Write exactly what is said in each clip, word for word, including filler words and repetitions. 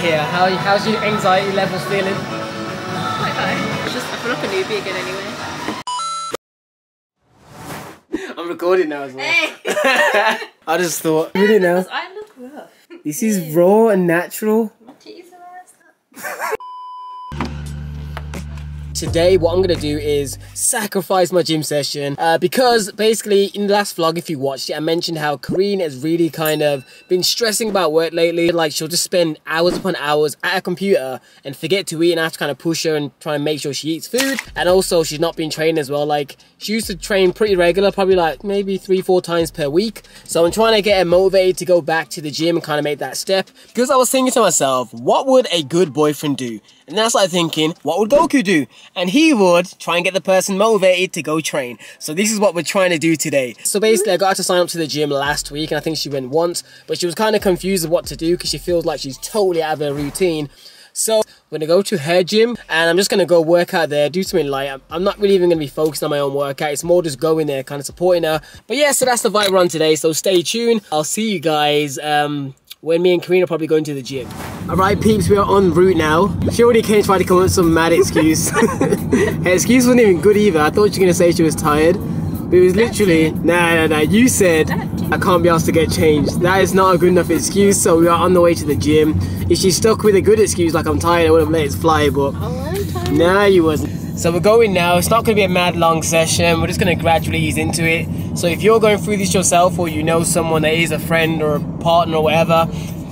here. How how's your anxiety levels feeling? I don't know. It's just I feel like a newbie again anyway. I'm recording now as well. Hey. I just thought. Yeah, really now. I look rough. This is raw and natural. My teeth are Today, what I'm gonna do is sacrifice my gym session uh, because basically in the last vlog, if you watched it, I mentioned how Kareen has really kind of been stressing about work lately. Like she'll just spend hours upon hours at a computer and forget to eat, and I have to kind of push her and try and make sure she eats food. And also she's not been training as well. Like she used to train pretty regular, probably like maybe three, four times per week. So I'm trying to get her motivated to go back to the gym and kind of make that step, because I was thinking to myself, what would a good boyfriend do? And that's like thinking, what would Goku do? And he would try and get the person motivated to go train. So this is what we're trying to do today. So basically I got her to sign up to the gym last week, and I think she went once, but she was kind of confused of what to do because she feels like she's totally out of her routine. So we're gonna go to her gym and I'm just gonna go work out there, do something light. I'm not really even gonna be focused on my own workout. It's more just going there, kind of supporting her. But yeah, so that's the vibe we're on today. So stay tuned. I'll see you guys um, when me and Kareen are probably going to the gym. Alright peeps, we are en route now. She already came to try to come up with some mad excuse. Her excuse wasn't even good either. I thought you were going to say she was tired, but it was literally, nah, nah, nah, you said, I can't be asked to get changed. That is not a good enough excuse, so we are on the way to the gym. If she stuck with a good excuse like I'm tired, I would have let it fly, but nah, you wasn't. So we're going now. It's not going to be a mad long session. We're just going to gradually ease into it. So if you're going through this yourself, or you know someone that is a friend or a partner or whatever,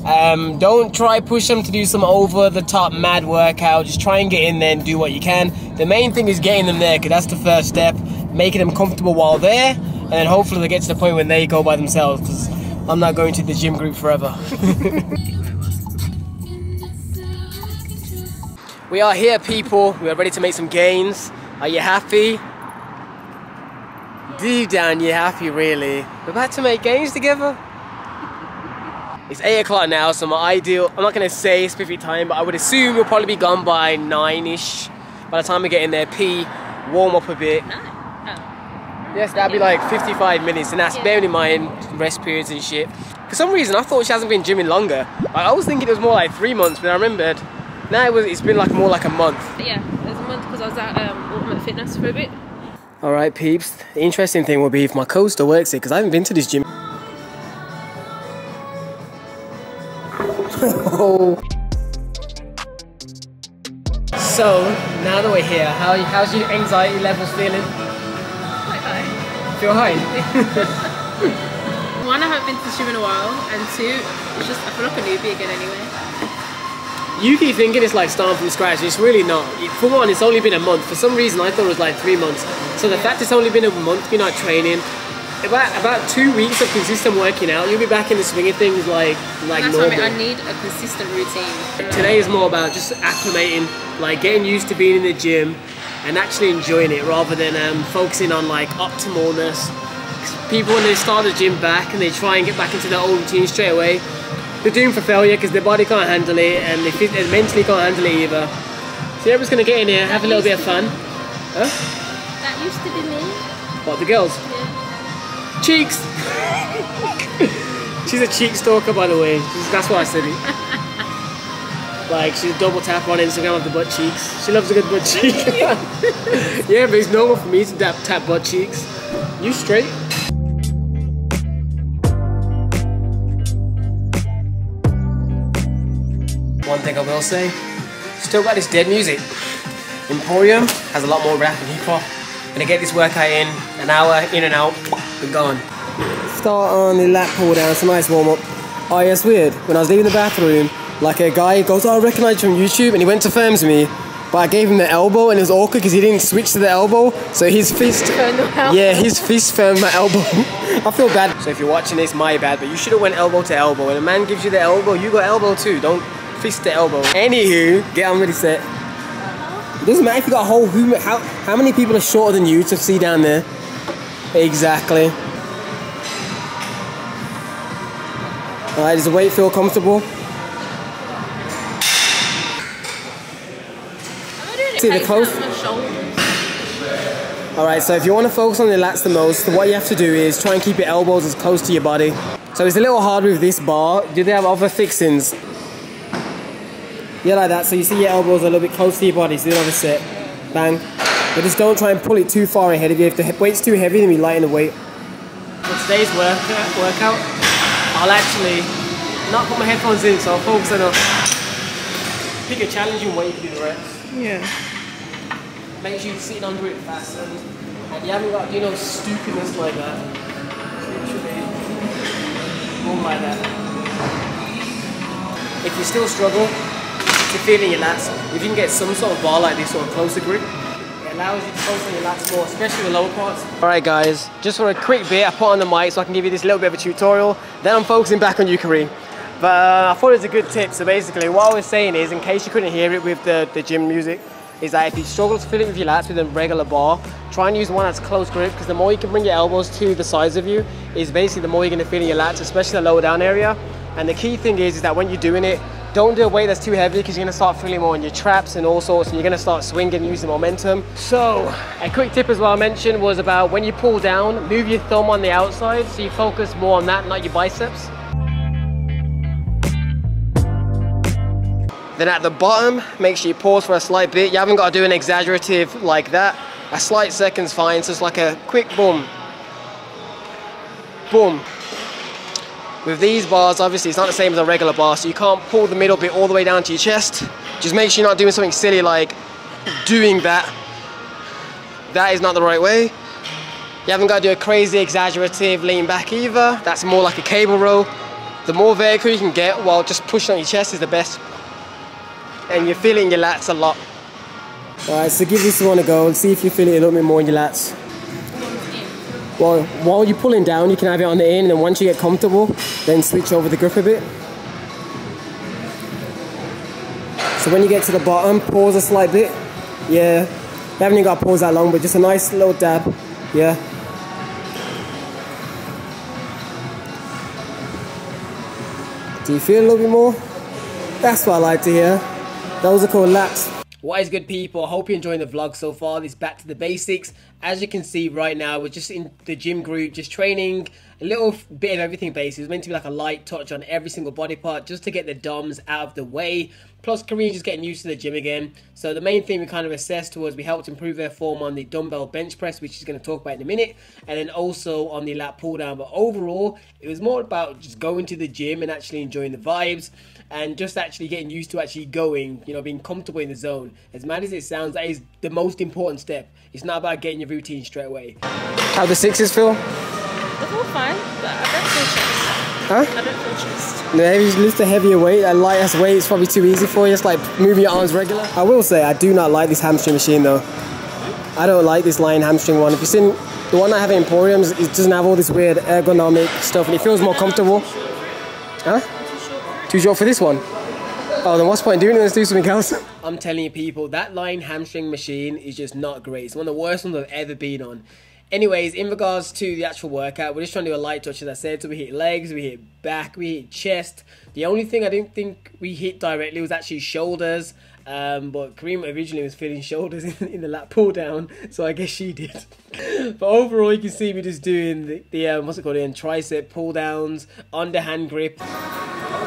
Um, don't try push them to do some over the top mad workout. Just try and get in there and do what you can. The main thing is getting them there, because that's the first step, making them comfortable while there, and then hopefully they get to the point when they go by themselves, because I'm not going to the gym group forever. We are here, people. We are ready to make some gains. Are you happy? Deep down you're happy, really. We're about to make gains together. It's eight o'clock now, so my ideal, I'm not going to say specific time, but I would assume we'll probably be gone by nine-ish. By the time we get in there, pee, warm up a bit. Nine? Oh. Yes, that'd be like fifty-five minutes, and that's yeah. Bearing in mind rest periods and shit. For some reason, I thought she hasn't been gymming longer. I was thinking it was more like three months, but I remembered. Now it was, it's been like more like a month. But yeah, it was a month because I was at um, Ultimate Fitness for a bit. All right, peeps. The interesting thing will be if my coaster works here, because I haven't been to this gym. Oh. So, now that we're here, how how's your anxiety levels feeling? Quite high. Feel high? One, I haven't been to the gym in a while, and two, it's just, I feel like a newbie again anyway. You keep thinking it's like starting from scratch. It's really not. For one, it's only been a month. For some reason, I thought it was like three months. So the fact it's only been a month, you're not training. About about two weeks of consistent working out, you'll be back in the swing of things like like That's normal. What I mean, I need a consistent routine. Today is more about just acclimating, like getting used to being in the gym and actually enjoying it, rather than um, focusing on like optimalness. People, when they start the gym back and they try and get back into their old routine straight away, they're doomed for failure because their body can't handle it, and they, they mentally can't handle it either. So yeah, we're just gonna get in here, have that a little bit of fun. Huh? That used to be me. What, the girls? Yeah. Cheeks! She's a cheek stalker, by the way. She's, that's why I said it. Like, she's a double tap on Instagram of the butt cheeks. She loves a good butt cheek. Yeah, but it's normal for me to tap, tap butt cheeks. You straight? One thing I will say, still got this dead music. Emporium has a lot more rap and hip hop. Gonna get this workout in, an hour, in and out, we're gone. Start on the lat pull down, it's a nice warm up. Oh yeah, it's weird, when I was leaving the bathroom, like a guy goes, oh, I recognise you from YouTube, and he went to firms me, but I gave him the elbow, and it was awkward because he didn't switch to the elbow, so his fist, yeah, his fist firmed my elbow. I feel bad. So if you're watching this, my bad, but you should have went elbow to elbow. When a man gives you the elbow, you got elbow too, don't fist the elbow. Anywho, get on ready, set. It doesn't matter if you got a whole room. How, how many people are shorter than you to see down there? Exactly. Alright, does the weight feel comfortable? See the close. Alright, so if you want to focus on the lats the most, what you have to do is try and keep your elbows as close to your body. So it's a little hard with this bar. Do they have other fixings? Yeah, like that. So you see your elbows are a little bit close to your body, so you don't have to sit. Bang. But just don't try and pull it too far ahead of you. If the weight's too heavy, then you lighten the weight. For today's work, uh, workout, I'll actually not put my headphones in, so I'll focus on a, pick a challenging way to do the reps. Yeah. Make sure you're sitting under it fast, and, and you haven't got to do no stupidness like that. Literally, more like that. If you still struggle to feel in your lats, if you can get some sort of bar like this or a closer grip, it allows you to focus your lats more, especially the lower parts. Alright guys, just for a quick bit, I put on the mic so I can give you this little bit of a tutorial, then I'm focusing back on you, Kareem. But uh, I thought it was a good tip. So basically what I was saying is, in case you couldn't hear it with the, the gym music, is that if you struggle to fill it with your lats with a regular bar, try and use one that's close grip, because the more you can bring your elbows to the sides of you is basically the more you're going to feel in your lats, especially the lower down area. And the key thing is, is that when you're doing it, don't do a weight that's too heavy, because you're going to start feeling more in your traps and all sorts, and you're going to start swinging, using momentum. So a quick tip as well I mentioned was about when you pull down, move your thumb on the outside so you focus more on that, not your biceps. Then at the bottom, make sure you pause for a slight bit. You haven't got to do an exaggerative like that. A slight second's fine, so it's like a quick boom. Boom. With these bars, obviously, it's not the same as a regular bar, so you can't pull the middle bit all the way down to your chest. Just make sure you're not doing something silly like doing that. That is not the right way. You haven't got to do a crazy exaggerative lean back either. That's more like a cable row. The more vertical you can get while just pushing on your chest is the best. And you're feeling your lats a lot. Alright, so give this one a go and see if you feel it a little bit more in your lats. Well, while you're pulling down, you can have it on the in, and then once you get comfortable, then switch over the grip a bit. So when you get to the bottom, pause a slight bit. Yeah, you haven't even got to pause that long, but just a nice little dab. Yeah. Do you feel a little bit more? That's what I like to hear. Those are called lats. What is good, people? I hope you're enjoying the vlog so far. This is back to the basics. As you can see right now, we're just in the gym group, just training a little bit of everything basically. It was meant to be like a light touch on every single body part just to get the D O M S out of the way. Plus, Kareem's just getting used to the gym again. So the main thing we kind of assessed was we helped improve their form on the dumbbell bench press, which she's going to talk about in a minute, and then also on the lat pull down. But overall, it was more about just going to the gym and actually enjoying the vibes and just actually getting used to actually going, you know, being comfortable in the zone. As mad as it sounds, that is the most important step. It's not about getting your routine straight away. How the sixes feel? It's all fine, but I don't feel chest. Huh? I don't feel chest. No, if you lift a heavier weight, a lightest weight is probably too easy for you. It's like moving your arms regular. I will say, I do not like this hamstring machine though. I don't like this lion hamstring one. If you've seen the one I have at Emporium, it doesn't have all this weird ergonomic stuff and it feels more comfortable. Huh? Too short for this one? Oh, then what's the point doing it? Let's do something else. I'm telling you, people, that lion hamstring machine is just not great. It's one of the worst ones I've ever been on. Anyways, in regards to the actual workout, we're just trying to do a light touch, as I said. So we hit legs, we hit back, we hit chest. The only thing I didn't think we hit directly was actually shoulders. Um, but Kareem originally was feeling shoulders in, in the lat pull down, so I guess she did. But overall, you can see me just doing the, the um, what's it called, the tricep pull downs, underhand grip.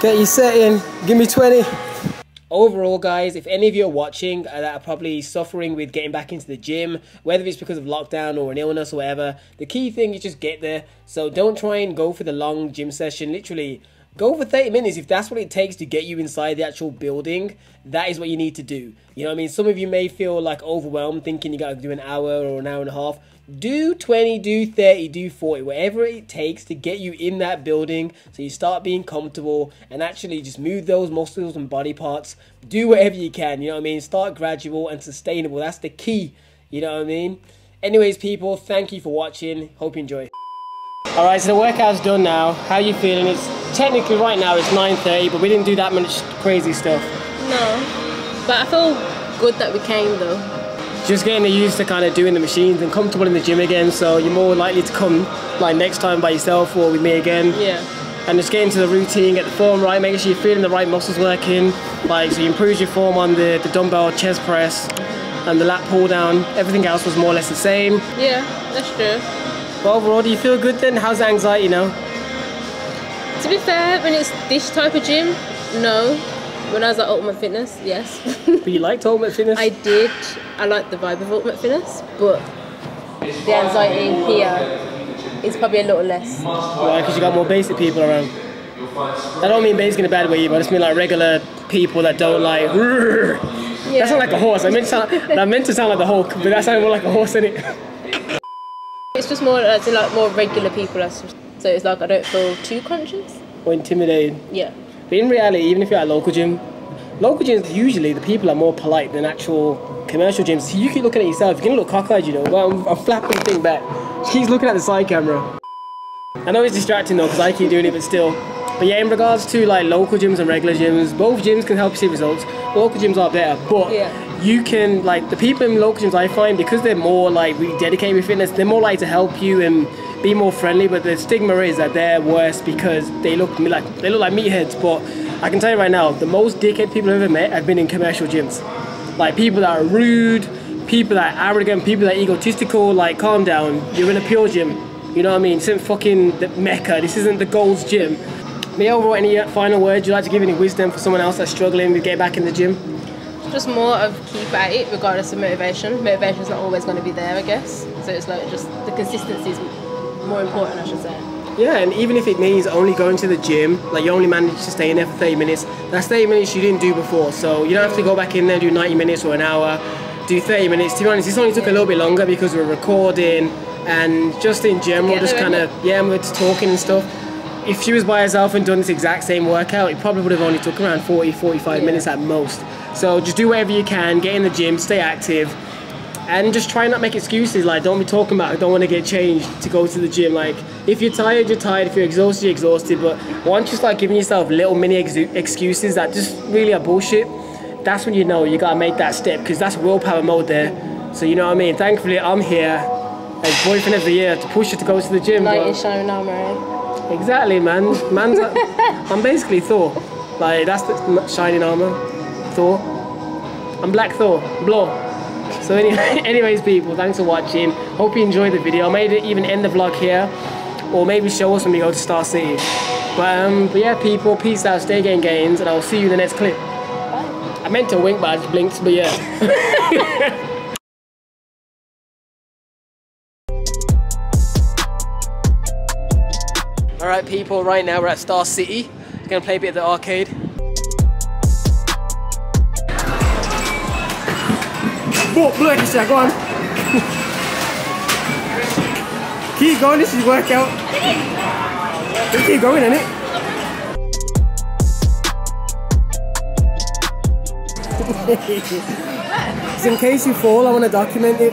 Get your set in. Give me twenty. Overall, guys, if any of you are watching that are probably suffering with getting back into the gym, whether it's because of lockdown or an illness or whatever, the key thing is just get there. So don't try and go for the long gym session. Literally, go for thirty minutes. If that's what it takes to get you inside the actual building, that is what you need to do. You know what I mean? Some of you may feel like overwhelmed thinking you got to do an hour or an hour and a half. Do twenty, do thirty, do forty, whatever it takes to get you in that building so you start being comfortable and actually just move those muscles and body parts. Do whatever you can, you know what I mean? Start gradual and sustainable. That's the key, you know what I mean? Anyways, people, thank you for watching. Hope you enjoy. Alright, so the workout's done now. How are you feeling? It's technically right now it's nine thirty, but we didn't do that much crazy stuff. No, but I feel good that we came though. Just getting used to kind of doing the machines and comfortable in the gym again, so you're more likely to come like next time by yourself or with me again. Yeah. And just get into the routine, get the form right, make sure you're feeling the right muscles working, like so you improve your form on the, the dumbbell chest press and the lat pull down. Everything else was more or less the same. Yeah, that's true. But overall, do you feel good then? How's the anxiety now? To be fair, when it's this type of gym, no. When I was at Ultimate Fitness, yes. But you liked Ultimate Fitness? I did. I liked the vibe of Ultimate Fitness, but the anxiety here is probably a little less. Right, because you got more basic people around. I don't mean basic in a bad way, but I just mean like regular people that don't like. Yeah. That sounds like a horse. I meant to sound, I meant to sound like the Hulk, but that sounded more like a horse, innit? It's just more like, like more regular people, so it's like I don't feel too conscious. Or intimidated. Yeah. But in reality, even if you're at a local gym, local gyms, usually the people are more polite than actual commercial gyms. So you keep looking at yourself, you're gonna look cockeyed, you know. Well, I'm, I'm flapping the thing back. She's looking at the side camera. I know it's distracting though, because I keep doing it, but still. But yeah, in regards to like local gyms and regular gyms, both gyms can help you see results. Local gyms are better, but yeah. you can, like, the people in local gyms, I find, because they're more like really dedicated with fitness, they're more likely to help you and be more friendly. But the stigma is that they're worse because they look like they look like meatheads. But I can tell you right now, the most dickhead people I've ever met have been in commercial gyms. Like people that are rude, people that are arrogant, people that are egotistical. Like, calm down. You're in a pure gym. You know what I mean? This isn't fucking the Mecca. This isn't the Gold's Gym. But overall, any final words you'd like to give, any wisdom for someone else that's struggling to get back in the gym? Just more of keep at it, regardless of motivation. Motivation's not always going to be there, I guess. So it's like just the consistency is more important, I should say. Yeah, and even if it means only going to the gym, like you only manage to stay in there for thirty minutes, that's thirty minutes you didn't do before. So you don't have to go back in there and do ninety minutes or an hour, do thirty minutes. To be honest, this only took a little bit longer because we're recording and just in general, yeah, just kind of, yeah, we're just talking and stuff. If she was by herself and done this exact same workout, it probably would have only took around forty, forty-five yeah. minutes at most. So just do whatever you can, get in the gym, stay active, and just try not to make excuses. Like, don't be talking about, I don't want to get changed to go to the gym. Like, if you're tired, you're tired. If you're exhausted, you're exhausted. But once you start giving yourself little mini ex excuses that just really are bullshit, that's when you know you got to make that step, because that's willpower mode there. So you know what I mean? Thankfully, I'm here as boyfriend of the year to push you to go to the gym. Like, you're showing now, right? Exactly, man. Man's like, I'm basically Thor. Like, that's the shining armor. Thor. I'm Black Thor. Blow. So anyway, anyways, people, thanks for watching. Hope you enjoyed the video. I may even end the vlog here, or maybe show us when we go to Star City. But um, but yeah, people, peace out. Stay getting gains, and I'll see you in the next clip. Bye. I meant to wink, but I just blinked. But yeah. Alright people, right now we're at Star City. We're gonna play a bit of the arcade. Oh, bloody shit, go on. Keep going, this is workout. Keep going, innit? Just in case you fall, I wanna document it.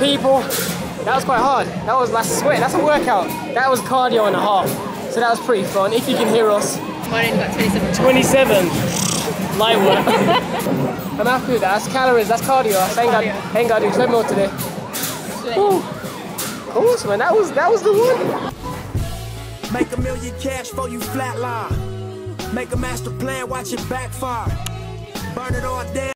People, that was quite hard. That was, I swear, that's a workout. That was cardio and a half. So that was pretty fun. If you can hear us. Mine got twenty-seven. twenty-seven. Light work. I'm happy with that. That's calories, that's cardio. That's I ain't got to do ten more today. Of course, man. That was, that was the one. Make a million cash for you flatline. Make a master plan, watch it backfire. Burn it all down.